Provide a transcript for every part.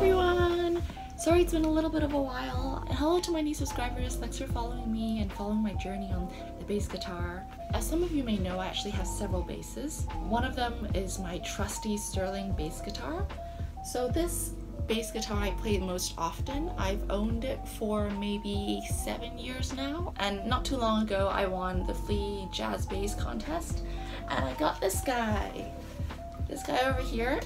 everyone! Sorry it's been a little bit of a while. Hello to my new subscribers, thanks for following me and following my journey on the bass guitar. As some of you may know, I actually have several basses. One of them is my trusty Sterling bass guitar. So this bass guitar I play most often. I've owned it for maybe 7 years now, and not too long ago I won the Flea Jazz Bass Contest and I got this guy. This guy over here.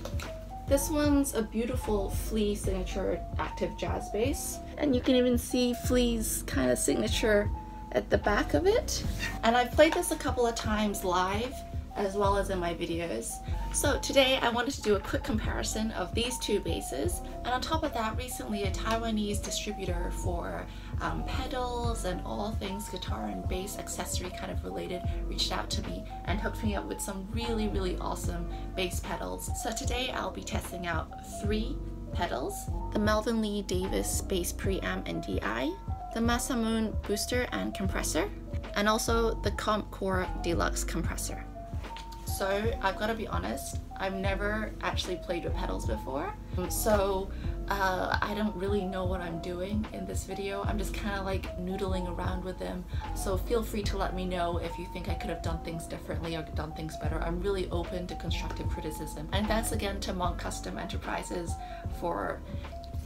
This one's a beautiful Flea signature active jazz bass, and you can even see Flea's kind of signature at the back of it. And I've played this a couple of times live as well as in my videos. So today I wanted to do a quick comparison of these two basses, and on top of that, recently a Taiwanese distributor for pedals and all things guitar and bass accessory kind of related reached out to me and hooked me up with some really awesome bass pedals. So today I'll be testing out three pedals: the Melvin Lee Davis bass preamp and DI, the Masamune booster and compressor, and also the Comp Core Deluxe compressor. So I've got to be honest, I've never actually played with pedals before, so I don't really know what I'm doing in this video. I'm just kind of like noodling around with them, so feel free to let me know if you think I could have done things differently or done things better. I'm really open to constructive criticism, and thanks again to Monk Custom Enterprises for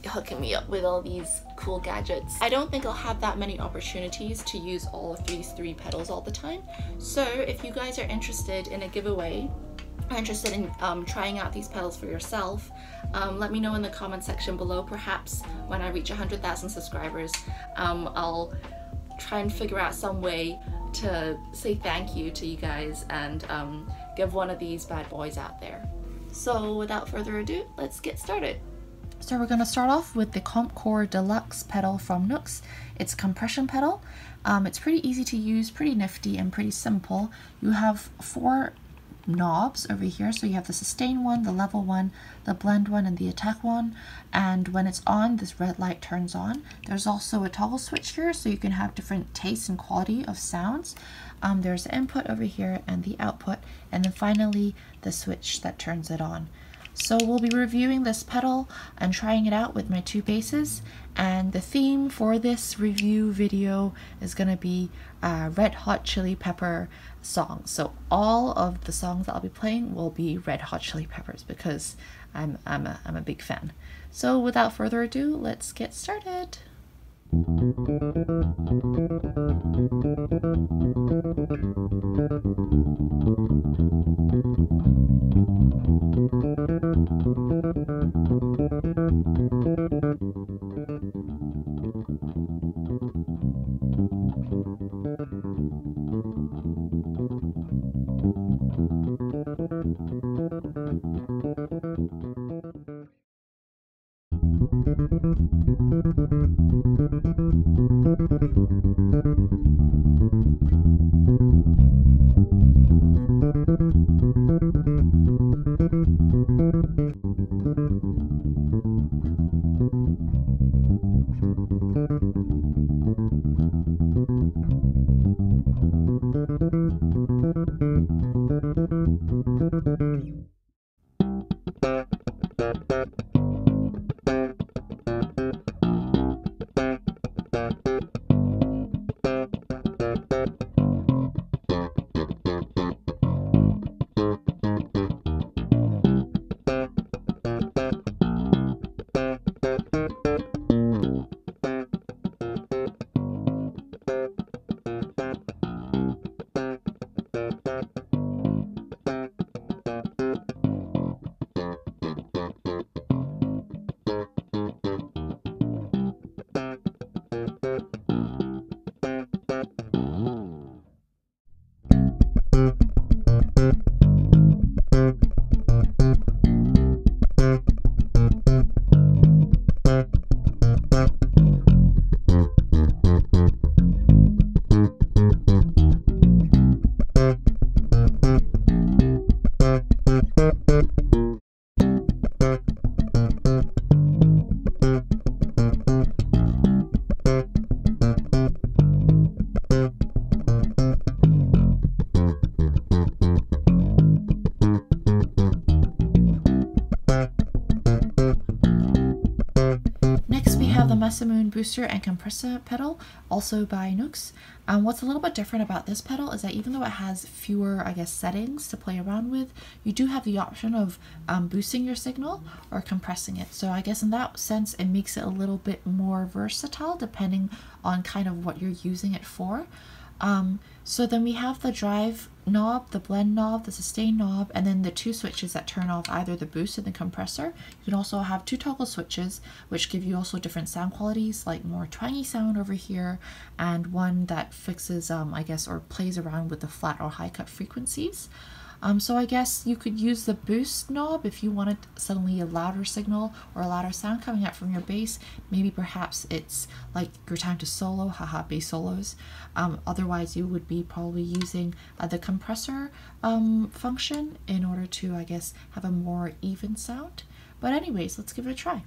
hooking me up with all these cool gadgets. I don't think I'll have that many opportunities to use all of these three pedals all the time, so if you guys are interested in a giveaway, interested in trying out these pedals for yourself, let me know in the comment section below. Perhaps when I reach 100,000 subscribers, I'll try and figure out some way to say thank you to you guys and give one of these bad boys out there. So without further ado, let's get started. So we're going to start off with the Comp Core Deluxe pedal from NUX. It's a compression pedal. It's pretty easy to use, pretty nifty and pretty simple. You have four knobs over here, so you have the sustain one, the level one, the blend one, and the attack one. And when it's on, this red light turns on. There's also a toggle switch here, so you can have different tastes and quality of sounds. There's the input over here and the output, and then finally the switch that turns it on. So we'll be reviewing this pedal and trying it out with my two basses, and the theme for this review video is going to be Red Hot Chili Pepper songs. So all of the songs that I'll be playing will be Red Hot Chili Peppers because I'm a big fan. So without further ado, let's get started. Masamune booster and compressor pedal, also by NUX. What's a little bit different about this pedal is that even though it has fewer, I guess, settings to play around with, you do have the option of boosting your signal or compressing it. So I guess in that sense, it makes it a little bit more versatile depending on kind of what you're using it for. So then we have the drive knob, the blend knob, the sustain knob, and then the two switches that turn off either the boost and the compressor. You can also have two toggle switches, which give you also different sound qualities, like more twangy sound over here, and one that fixes, I guess, or plays around with the flat or high cut frequencies. So I guess you could use the boost knob if you wanted suddenly a louder signal or a louder sound coming out from your bass. Maybe perhaps it's like your time to solo, haha, bass solos. Otherwise you would be probably using the compressor function in order to, I guess, have a more even sound. But anyways, let's give it a try.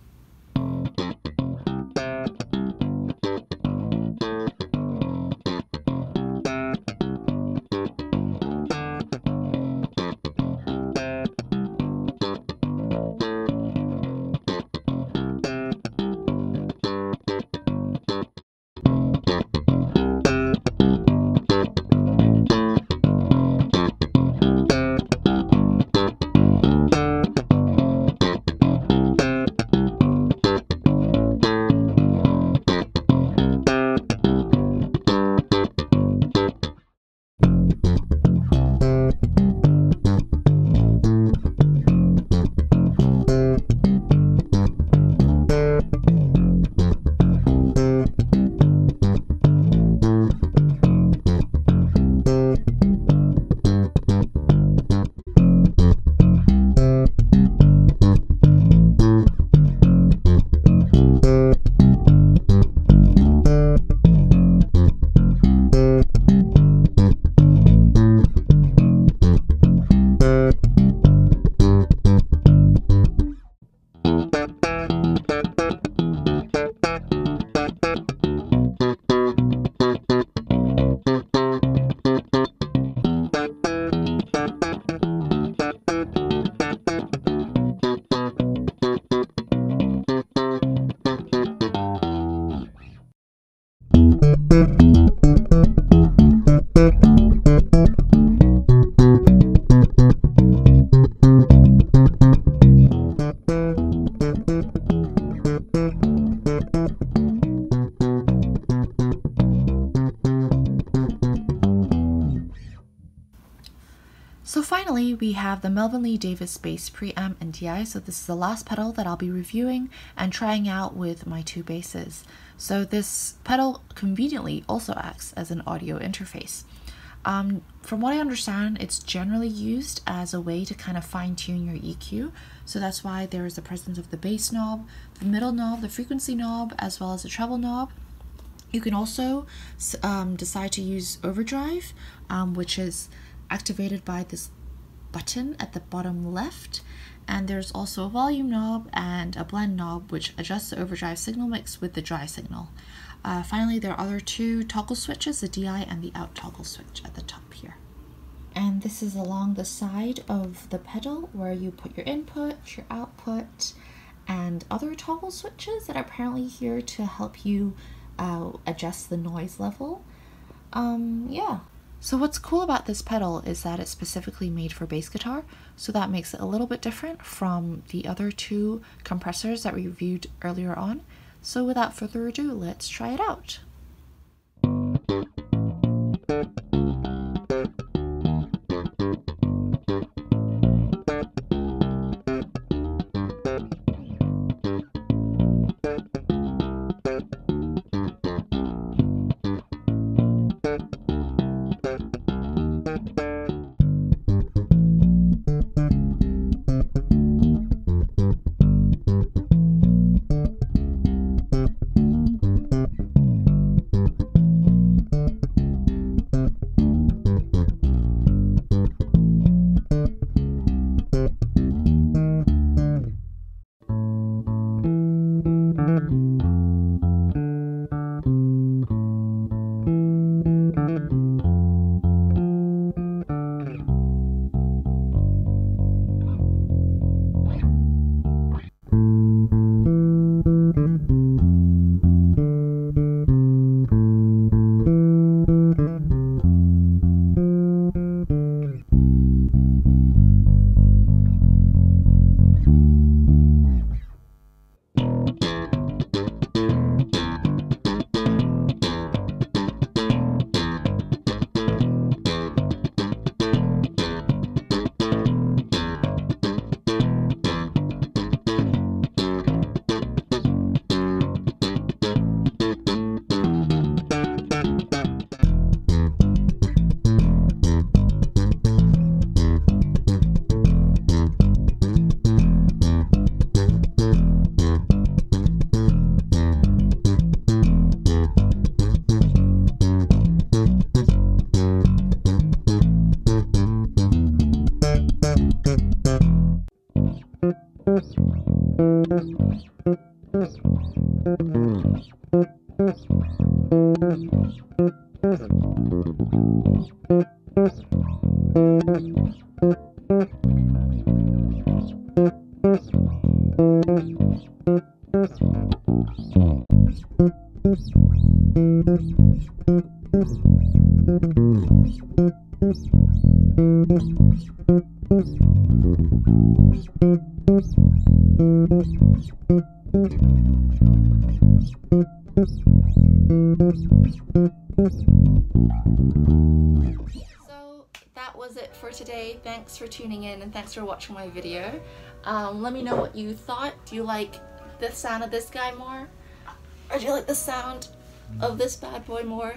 So finally, we have the Melvin Lee Davis bass preamp and DI. So this is the last pedal that I'll be reviewing and trying out with my two basses. So this pedal conveniently also acts as an audio interface. From what I understand, it's generally used as a way to kind of fine-tune your EQ. So that's why there is the presence of the bass knob, the middle knob, the frequency knob, as well as the treble knob. You can also decide to use overdrive, which is activated by this button at the bottom left, and there's also a volume knob and a blend knob, which adjusts the overdrive signal mix with the dry signal. Finally, there are other two toggle switches, the DI and the out toggle switch at the top here. And this is along the side of the pedal where you put your input, your output, and other toggle switches that are apparently here to help you adjust the noise level. Yeah. So what's cool about this pedal is that it's specifically made for bass guitar, so that makes it a little bit different from the other two compressors that we reviewed earlier on. So without further ado, let's try it out. Today. Thanks for tuning in and thanks for watching my video. Let me know what you thought. Do you like the sound of this guy more? Or do you like the sound of this bad boy more?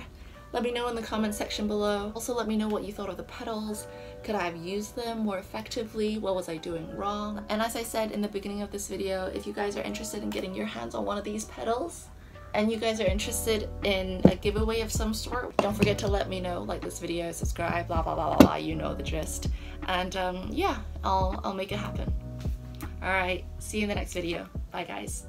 Let me know in the comment section below. Also let me know what you thought of the pedals. Could I have used them more effectively? What was I doing wrong? And as I said in the beginning of this video, if you guys are interested in getting your hands on one of these pedals, and you guys are interested in a giveaway of some sort, don't forget to let me know, like this video, subscribe, blah, blah, blah, blah, blah, you know the gist. And yeah, I'll make it happen. All right, see you in the next video. Bye guys.